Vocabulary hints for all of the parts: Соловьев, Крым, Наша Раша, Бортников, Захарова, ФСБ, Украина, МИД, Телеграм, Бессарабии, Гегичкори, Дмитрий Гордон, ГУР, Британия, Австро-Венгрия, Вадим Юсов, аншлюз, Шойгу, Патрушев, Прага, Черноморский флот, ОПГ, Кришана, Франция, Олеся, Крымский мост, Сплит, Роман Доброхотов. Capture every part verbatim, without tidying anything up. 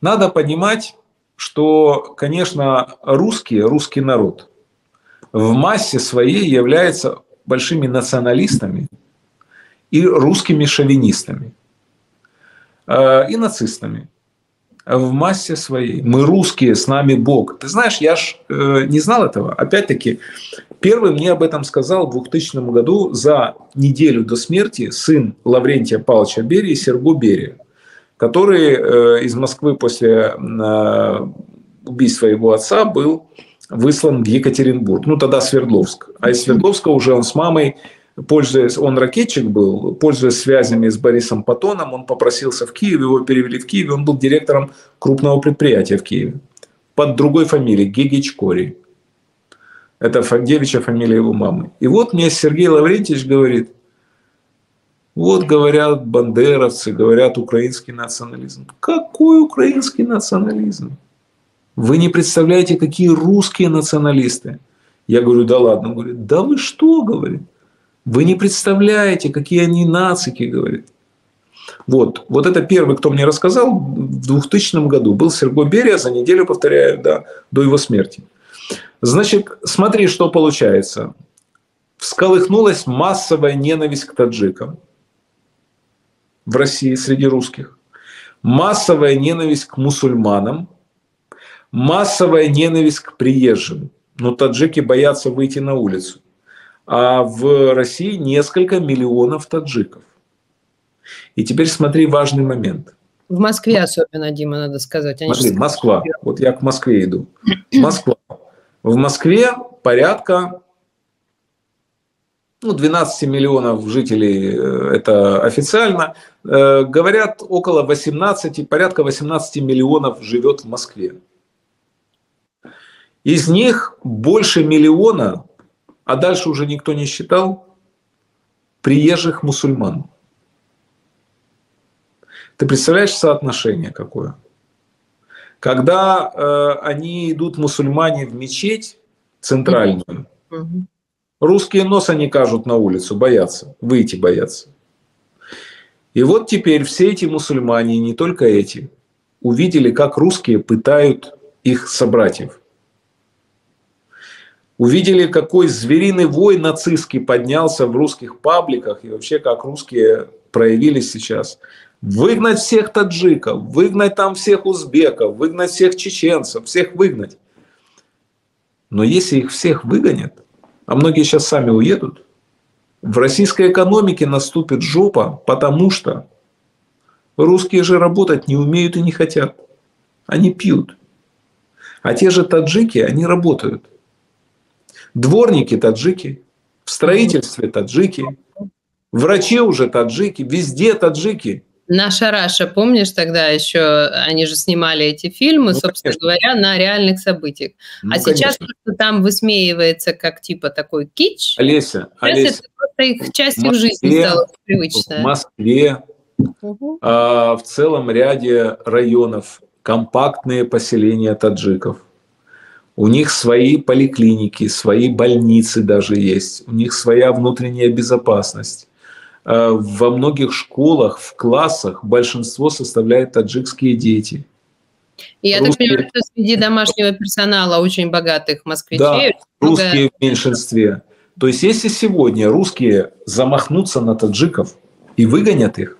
Надо понимать, что, конечно, русские, русский народ в массе своей является большими националистами и русскими шовинистами, и нацистами. В массе своей. Мы русские, с нами Бог. Ты знаешь, я ж э, не знал этого. Опять-таки, первый мне об этом сказал в двухтысячном году за неделю до смерти сын Лаврентия Павловича Берии, Серго Берия, который э, из Москвы после э, убийства его отца был выслан в Екатеринбург. Ну, тогда Свердловск. А из Свердловска уже он с мамой, пользуясь, он ракетчик был, пользуясь связями с Борисом Патоном, он попросился в Киев, его перевели в Киев, он был директором крупного предприятия в Киеве под другой фамилией, Гегичкори. Это девичья фамилия его мамы. И вот мне Сергей Лаврентьевич говорит, вот говорят бандеровцы, говорят украинский национализм. Какой украинский национализм? Вы не представляете, какие русские националисты. Я говорю, да ладно. Он говорит, да вы что, говорит. Вы не представляете, какие они нацики, говорит. Вот. Вот это первый, кто мне рассказал в двухтысячном году. Был Серго Берия, за неделю, повторяю, да, до его смерти. Значит, смотри, что получается. Всколыхнулась массовая ненависть к таджикам в России среди русских. Массовая ненависть к мусульманам. Массовая ненависть к приезжим. Но таджики боятся выйти на улицу. А в России несколько миллионов таджиков. И теперь смотри важный момент. В Москве особенно, Дима, надо сказать. Они смотри, Москва. Вот я к Москве иду. Москва. В Москве порядка ну, двенадцать миллионов жителей, это официально. Говорят, около восемнадцати, порядка восемнадцати миллионов живет в Москве. Из них больше миллиона... А дальше уже никто не считал приезжих мусульман. Ты представляешь соотношение какое? Когда э, они идут, мусульмане, в мечеть центральную, mm-hmm. русские нос они кажут на улицу, боятся, выйти боятся. И вот теперь все эти мусульмане, не только эти, увидели, как русские пытают их собратьев. Увидели, какой звериный вой нацистский поднялся в русских пабликах и вообще как русские проявились сейчас. Выгнать всех таджиков, выгнать там всех узбеков, выгнать всех чеченцев, всех выгнать. Но если их всех выгонят, а многие сейчас сами уедут, в российской экономике наступит жопа, потому что русские же работать не умеют и не хотят. Они пьют. А те же таджики, они работают. Дворники таджики, в строительстве таджики, врачи уже таджики, везде таджики. Наша Раша, помнишь тогда еще, они же снимали эти фильмы, ну, собственно конечно. Говоря, на реальных событиях. Ну, а конечно. Сейчас там высмеивается как типа такой кич. Олеся, Олеся. Это просто их частью Москве, жизни стало привычно. В Москве, угу. а, в целом ряде районов компактные поселения таджиков. У них свои поликлиники, свои больницы даже есть. У них своя внутренняя безопасность. Во многих школах, в классах большинство составляют таджикские дети. Я русские... так понимаю, что среди домашнего персонала очень богатых москвичей. Да, русские много... в меньшинстве. То есть если сегодня русские замахнутся на таджиков и выгонят их,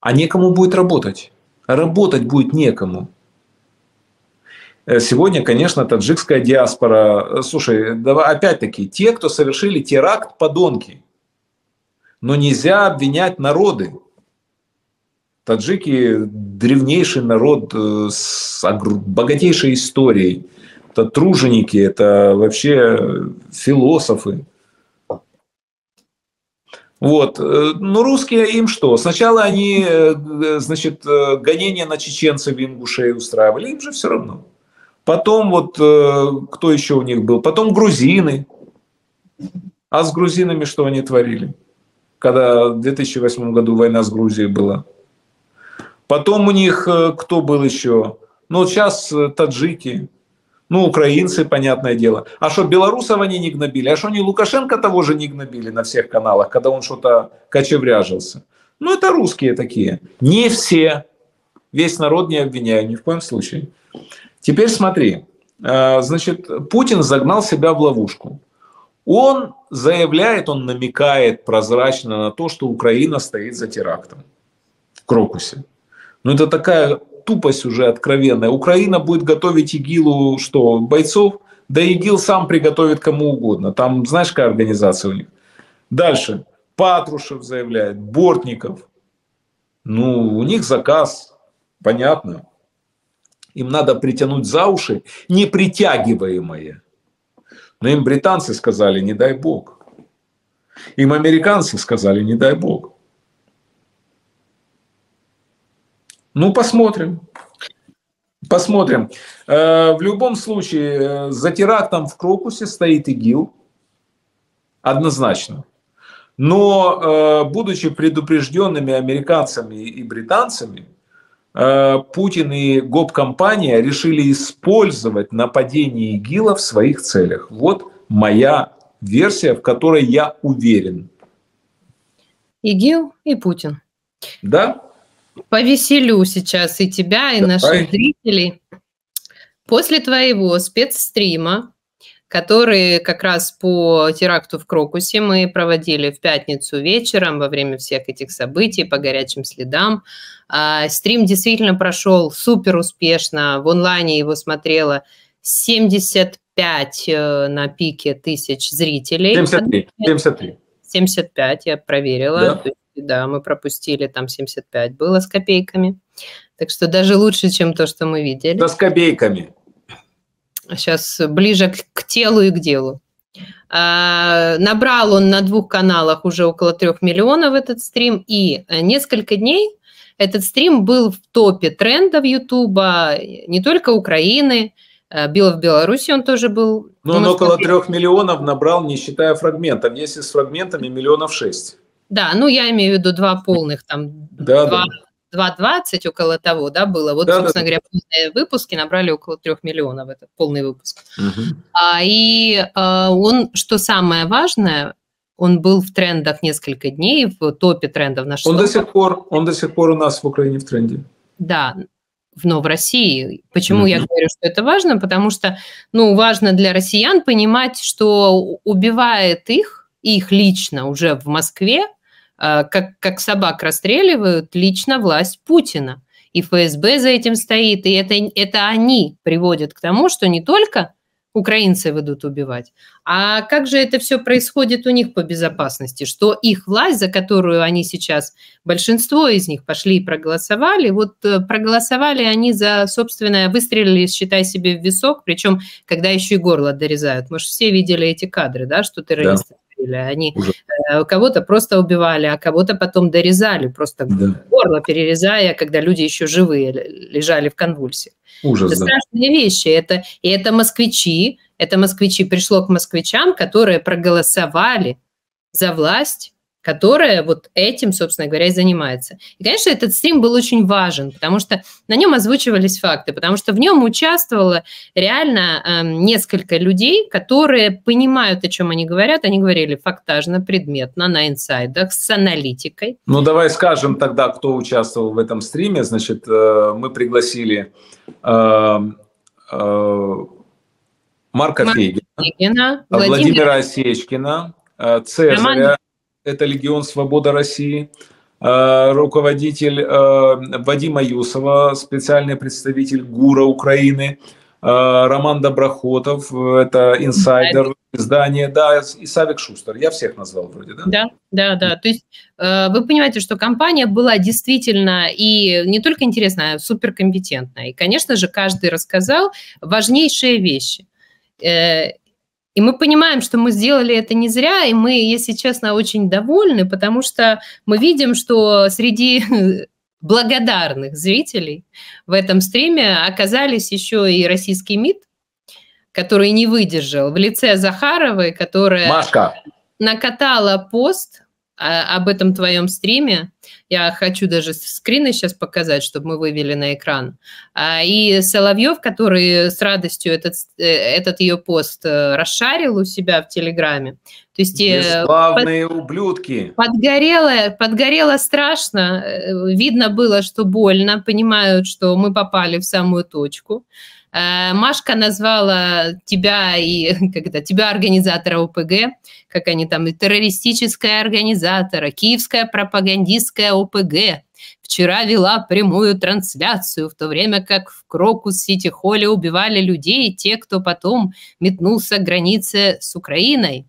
а некому будет работать. Работать будет некому. Сегодня, конечно, таджикская диаспора... Слушай, опять-таки, те, кто совершили теракт, подонки. Но нельзя обвинять народы. Таджики – древнейший народ с богатейшей историей. Это труженики, это вообще философы. Вот. Ну, русские им что? Сначала они, значит, гонения на чеченцев и ингушей устраивали. Им же все равно. Потом вот, кто еще у них был? Потом грузины. А с грузинами что они творили? Когда в две тысячи восьмом году война с Грузией была. Потом у них кто был еще? Ну, сейчас таджики. Ну, украинцы, понятное дело. А что, белорусов они не гнобили? А что, они Лукашенко того же не гнобили на всех каналах, когда он что-то кочевряжился? Ну, это русские такие. Не все. Весь народ не обвиняю, ни в коем случае. Теперь смотри. Значит, Путин загнал себя в ловушку. Он заявляет, он намекает прозрачно на то, что Украина стоит за терактом в Крокусе. Ну, это такая тупость уже откровенная. Украина будет готовить ИГИЛу что, бойцов? Да ИГИЛ сам приготовит кому угодно. Там, знаешь, какая организация у них. Дальше. Патрушев заявляет, Бортников. Ну, у них заказ. Понятно. Им надо притянуть за уши непритягиваемое. Но им британцы сказали, не дай бог. Им американцы сказали, не дай бог. Ну, посмотрим. Посмотрим. В любом случае, за терактом в Крокусе стоит ИГИЛ. Однозначно. Но, будучи предупрежденными американцами и британцами, Путин и гоп-компания решили использовать нападение ИГИЛа в своих целях. Вот моя версия, в которой я уверен. ИГИЛ и Путин. Да. Повеселю сейчас и тебя, и Давай. Наших зрителей. После твоего спецстрима, который как раз по теракту в Крокусе мы проводили в пятницу вечером во время всех этих событий по горячим следам. А, стрим действительно прошел супер успешно. В онлайне его смотрело семьдесят пять э, на пике тысяч зрителей. семьдесят три. семьдесят три. семьдесят пять, я проверила. Да. То есть, да, мы пропустили, там семьдесят пять было с копейками. Так что даже лучше, чем то, что мы видели. Да с копейками. Сейчас ближе к телу и к делу. А, набрал он на двух каналах уже около трех миллионов этот стрим. И несколько дней этот стрим был в топе трендов Ютуба, не только Украины, а в Беларуси он тоже был. Но он около трех миллионов набрал, не считая фрагментов. Если с фрагментами, миллионов шесть. Да, ну я имею в виду два полных, там да, два... да. два двадцать около того, да, было. Вот, да, собственно да. говоря, полные выпуски набрали около трех миллионов, это полный выпуск. Угу. А, и а, он, что самое важное, он был в трендах несколько дней, в топе трендов нашего. Он до сих пор, он до сих пор у нас в Украине в тренде. Да, но в России. Почему угу. я говорю, что это важно? Потому что, ну, важно для россиян понимать, что убивает их, их лично уже в Москве, Как, как собак расстреливают лично власть Путина. И ФСБ за этим стоит. И это, это они приводят к тому, что не только украинцы идут убивать, а как же это все происходит у них по безопасности, что их власть, за которую они сейчас, большинство из них пошли и проголосовали, вот проголосовали они за, собственно, выстрелили, считай себе, в висок, причем, когда еще и горло дорезают. Мы же все видели эти кадры, да, что террористы. Да. Они кого-то просто убивали, а кого-то потом дорезали, просто да. горло перерезая, когда люди еще живые лежали в конвульсиях. Ужас, это да. страшные вещи. Это, и это москвичи, это москвичи пришло к москвичам, которые проголосовали за власть, которая вот этим, собственно говоря, и занимается. И, конечно, этот стрим был очень важен, потому что на нем озвучивались факты, потому что в нем участвовало реально э, несколько людей, которые понимают, о чем они говорят. Они говорили фактажно, предметно, на инсайдах, с аналитикой. Ну, давай скажем тогда, кто участвовал в этом стриме. Значит, э, мы пригласили э, э, Марка Фейгина, Фейгина Владимира, Владимира Осечкина, э, Цезаря, Роман... это Легион Свобода России, руководитель Вадима Юсова, специальный представитель ГУРа Украины, Роман Доброхотов, это инсайдер издания, да, и Савик Шустер. Я всех назвал вроде, да? Да, да, да. То есть вы понимаете, что компания была действительно и не только интересная, а суперкомпетентная. И, конечно же, каждый рассказал важнейшие вещи. И мы понимаем, что мы сделали это не зря, и мы, если честно, очень довольны, потому что мы видим, что среди благодарных зрителей в этом стриме оказались еще и российский МИД, который не выдержал, в лице Захаровой, которая Машка. Накатала пост об этом твоем стриме, Я хочу даже скрины сейчас показать, чтобы мы вывели на экран. И Соловьев, который с радостью этот, этот ее пост расшарил у себя в Телеграме. То есть бесславные под, ублюдки. Подгорело, подгорело страшно, видно было, что больно, понимают, что мы попали в самую точку. Машка назвала тебя и когда тебя организатора ОПГ, как они там, и террористическая организатора, киевская пропагандистская ОПГ. Вчера вела прямую трансляцию, в то время как в Крокус-сити-холле убивали людей, те, кто потом метнулся к границе с Украиной.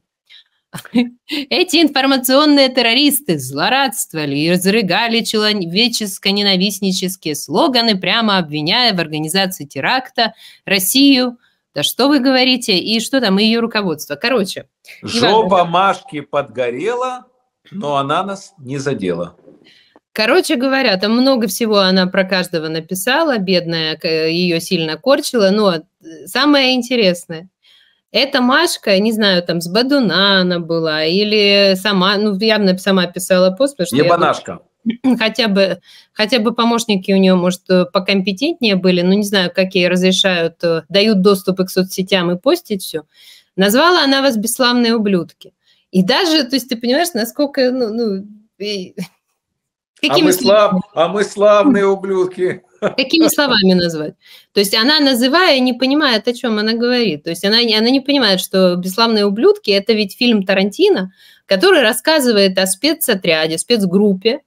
Эти информационные террористы злорадствовали и разрыгали человеческо-ненавистнические слоганы, прямо обвиняя в организации теракта Россию. Да что вы говорите? И что там, и ее руководство. Короче. Жопа Машки подгорела, но она нас не задела. Короче говоря, там много всего она про каждого написала, бедная, ее сильно корчила, но самое интересное. Эта Машка, не знаю, там с Бадуна она была, или сама, ну, явно сама писала пост, потому что... Ебанашка. Думаю, хотя бы, хотя бы помощники у нее, может, покомпетентнее были, но не знаю, какие разрешают, дают доступ к соцсетям и постить все. Назвала она вас бесславные ублюдки. И даже, то есть ты понимаешь, насколько... Ну, ну, и... Какими а, мы слав... а мы славные ублюдки. Какими словами назвать? То есть она, называя, не понимает, о чем она говорит. То есть она, она не понимает, что «Бесславные ублюдки» – это ведь фильм Тарантино, который рассказывает о спецотряде, спецгруппе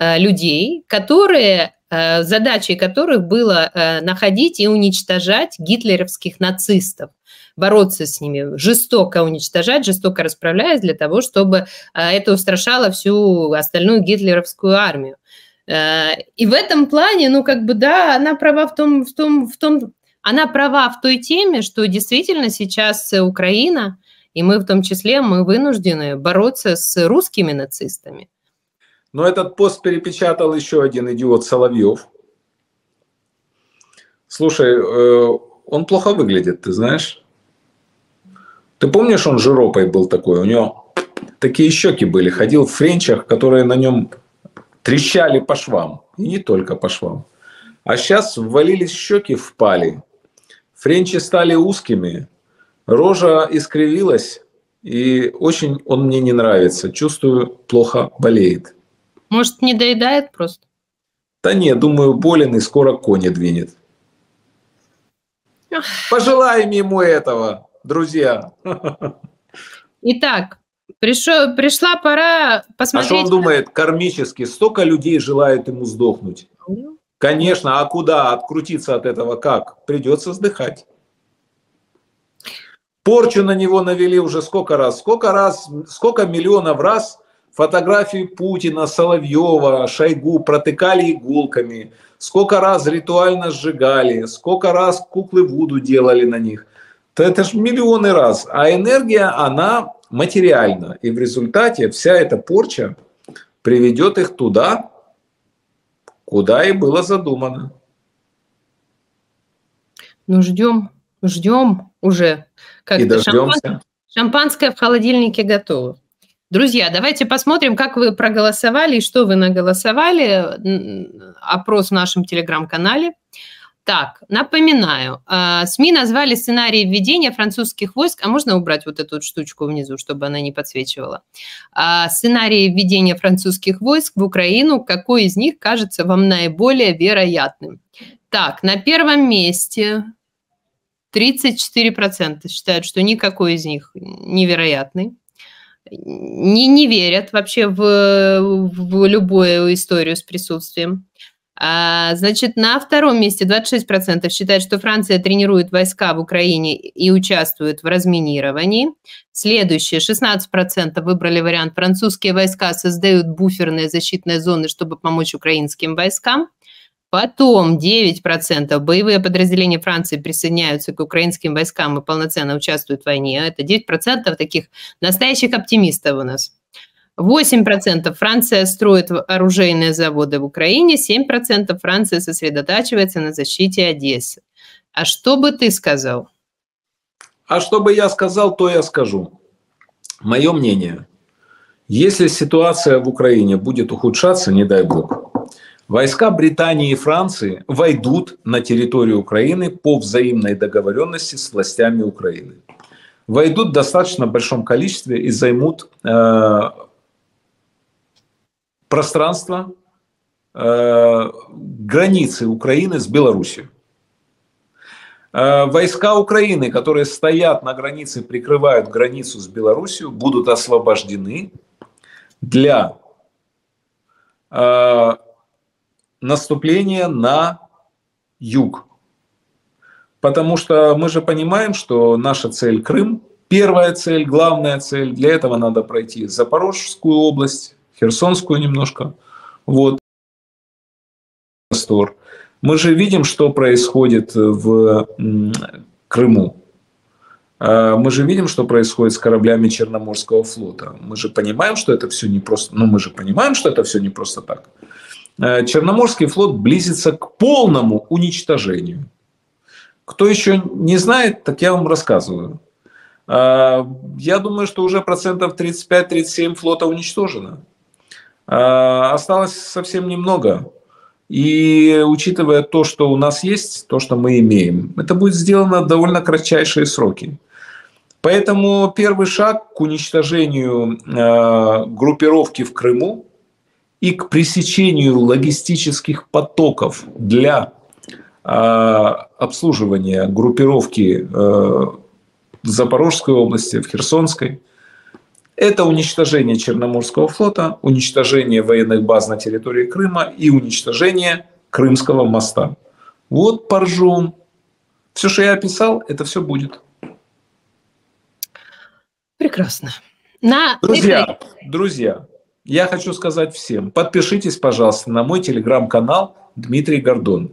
э, людей, которые, э, задачей которых было э, находить и уничтожать гитлеровских нацистов, бороться с ними, жестоко уничтожать, жестоко расправляясь для того, чтобы это устрашало всю остальную гитлеровскую армию. И в этом плане, ну, как бы, да, она права в том, в том, в том, она права в той теме, что действительно сейчас Украина, и мы в том числе, мы вынуждены бороться с русскими нацистами. Но этот пост перепечатал еще один идиот Соловьев. Слушай, он плохо выглядит, ты знаешь? Ты помнишь, он жиропой был такой, у него такие щеки были, ходил в френчах, которые на нем трещали по швам, и не только по швам. А сейчас ввалились щеки, впали, френчи стали узкими, рожа искривилась, и очень он мне не нравится, чувствую, плохо болеет. Может, не доедает просто? Да не, думаю, болен и скоро кони двинет. Пожелаем ему этого, друзья. Итак, пришел, пришла пора посмотреть. А что он думает кармически? Столько людей желает ему сдохнуть. Конечно, а куда? Открутиться от этого как? Придется сдыхать. Порчу на него навели уже сколько раз? Сколько раз, сколько миллионов раз фотографии Путина, Соловьева, Шойгу протыкали иголками. Сколько раз ритуально сжигали. Сколько раз куклы вуду делали на них. Это же миллионы раз. А энергия, она материальна. И в результате вся эта порча приведет их туда, куда и было задумано. Ну, ждем, ждем уже. Как-то шампанское, шампанское в холодильнике готово. Друзья, давайте посмотрим, как вы проголосовали и что вы наголосовали. Опрос в нашем телеграм-канале. Так, напоминаю, СМИ назвали сценарий введения французских войск, а можно убрать вот эту штучку внизу, чтобы она не подсвечивала? Сценарий введения французских войск в Украину, какой из них кажется вам наиболее вероятным? Так, на первом месте тридцать четыре процента считают, что никакой из них невероятный. Не, не верят вообще в, в любую историю с присутствием. Значит, на втором месте двадцать шесть процентов считают, что Франция тренирует войска в Украине и участвует в разминировании. Следующее, шестнадцать процентов выбрали вариант «Французские войска создают буферные защитные зоны, чтобы помочь украинским войскам». Потом девять процентов боевые подразделения Франции присоединяются к украинским войскам и полноценно участвуют в войне. Это девять процентов таких настоящих оптимистов у нас. восемь процентов Франция строит оружейные заводы в Украине, семь процентов Франция сосредотачивается на защите Одессы. А что бы ты сказал? А что бы я сказал, то я скажу. Мое мнение. Если ситуация в Украине будет ухудшаться, не дай бог, войска Британии и Франции войдут на территорию Украины по взаимной договоренности с властями Украины. Войдут в достаточно большом количестве и займут э, пространство, э, границы Украины с Белоруссией. Э, войска Украины, которые стоят на границе, прикрывают границу с Белоруссией, будут освобождены для э, наступления на юг. Потому что мы же понимаем, что наша цель — Крым, первая цель, главная цель. Для этого надо пройти Запорожскую область, Херсонскую немножко. Вот. Мы же видим, что происходит в Крыму. Мы же видим, что происходит с кораблями Черноморского флота. Мы же понимаем, что это все не просто. Ну, мы же понимаем, что это все не просто так. Черноморский флот близится к полному уничтожению. Кто еще не знает, так я вам рассказываю. Я думаю, что уже процентов тридцать пять — тридцать семь флота уничтожено. Осталось совсем немного. И учитывая то, что у нас есть, то, что мы имеем, это будет сделано в довольно кратчайшие сроки. Поэтому первый шаг к уничтожению группировки в Крыму и к пресечению логистических потоков для обслуживания группировки в Запорожской области, в Херсонской. Это уничтожение Черноморского флота, уничтожение военных баз на территории Крыма и уничтожение Крымского моста. Вот поржем. Все, что я описал, это все будет. Прекрасно. На... Друзья, друзья, я хочу сказать всем, подпишитесь, пожалуйста, на мой телеграм-канал Дмитрий Гордон.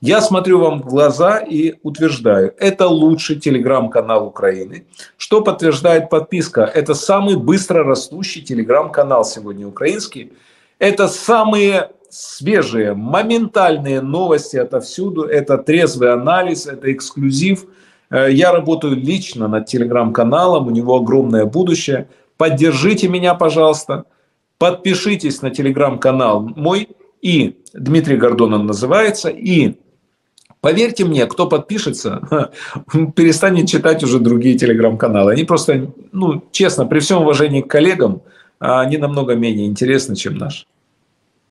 Я смотрю вам в глаза и утверждаю, это лучший телеграм-канал Украины, что подтверждает подписка. Это самый быстро растущий телеграм-канал сегодня украинский. Это самые свежие, моментальные новости отовсюду. Это трезвый анализ, это эксклюзив. Я работаю лично над телеграм-каналом, у него огромное будущее. Поддержите меня, пожалуйста. Подпишитесь на телеграм-канал мой и Дмитрий Гордон он называется. И поверьте мне, кто подпишется, перестанет читать уже другие телеграм-каналы. Они просто, ну, честно, при всем уважении к коллегам, они намного менее интересны, чем наш.